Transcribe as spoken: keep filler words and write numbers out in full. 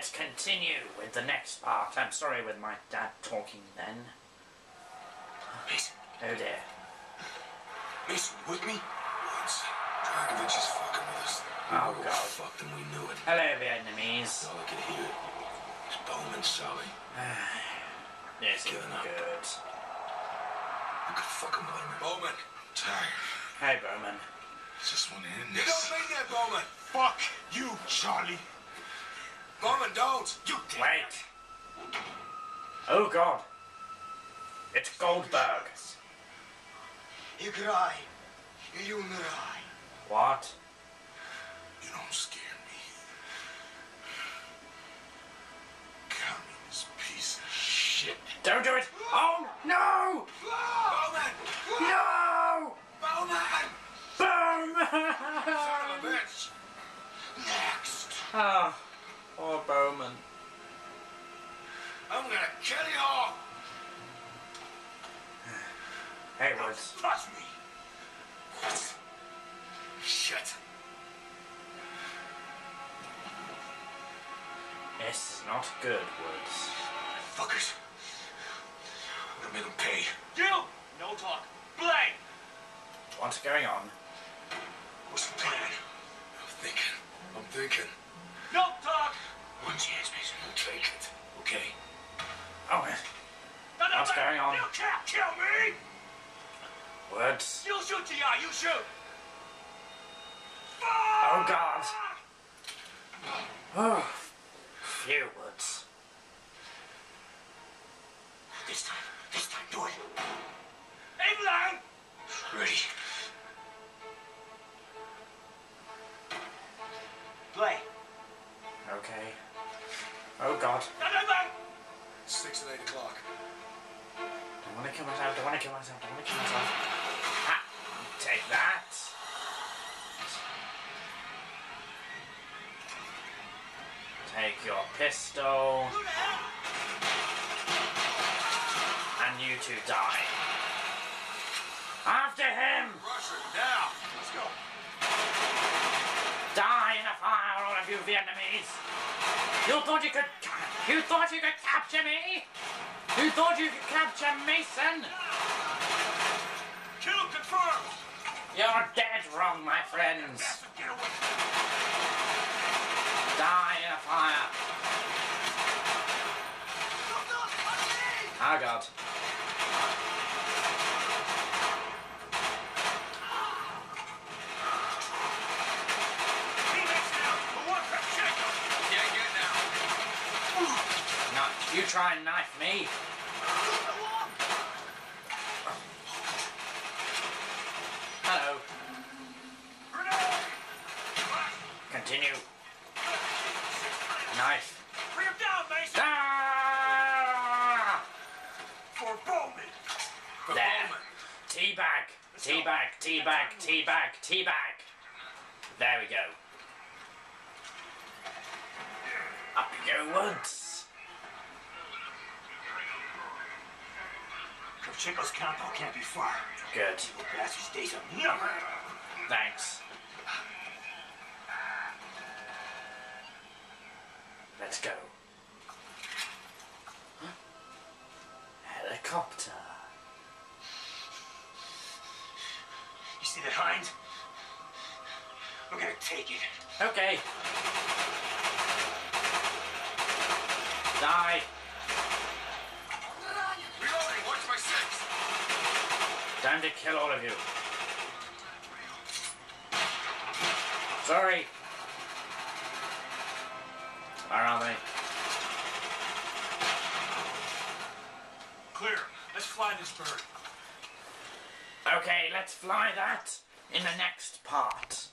let's continue with the next part. I'm sorry with my dad talking then. Mason. Oh dear. Mason, you with me? Woods. Dragovich is fucking with us. Oh, we God. Fuck them, we knew it. Hello, Vietnamese. All I could hear is Bowman sobbing. This is good. Up. You could fucking blame me. Bowman. I'm tired. Hey, Bowman. I just want to end this. You don't mean that, Bowman. Fuck you, Charlie. Bowman, don't. You did. Wait. Oh, God. It's Goldberg. You cry. You cry. What? You don't scare me. Communist piece of shit. Don't do it. Oh, no. Bowman. No. Bowman. Bowman. Son of a bitch. Next. Oh, poor Bowman. I'm gonna kill you all. Hey, Woods. Trust me. What? Shit. This is not good, Woods. Fuckers. I'm gonna make them pay. You! No talk. Blame! What's going on? What's the plan? I'm thinking. I'm thinking. No talk! One chance, Mason. I'll take it. Okay? Oh, man. No, no, what's no, going on? You can't kill me! Words. You shoot, G I, you shoot! Oh, God. Oh, few words. This time, this time, do it. Aim line! Ready. Play. Okay. Oh, God. Six and eight o'clock. I want to kill myself, I want to kill myself, I want to kill myself. Ha! Take that! Take your pistol. And you two die. After him! Rush it now! Let's go! Die in the fire, all of you Vietnamese! You thought you could... You thought you could capture me? You thought you could capture Mason? Kill confirmed! You're dead wrong, my friends. Get away. Die in a fire. Oh, God. You try and knife me. Hello. Continue. Knife. Bring him down, Mason. Ah! For Bowman. For Bowman. Teabag. Teabag. Teabag. Teabag. Teabag. There we go. Up you go, Woods. Chico's compound can't be far. Good. Evil bastard's days are numbered. Thanks. Let's go. Huh? Helicopter. You see that, Hind? We're gonna take it. Okay. Die. Time to kill all of you. Sorry. Where are they? Clear. Let's fly this bird. Okay, let's fly that in the next part.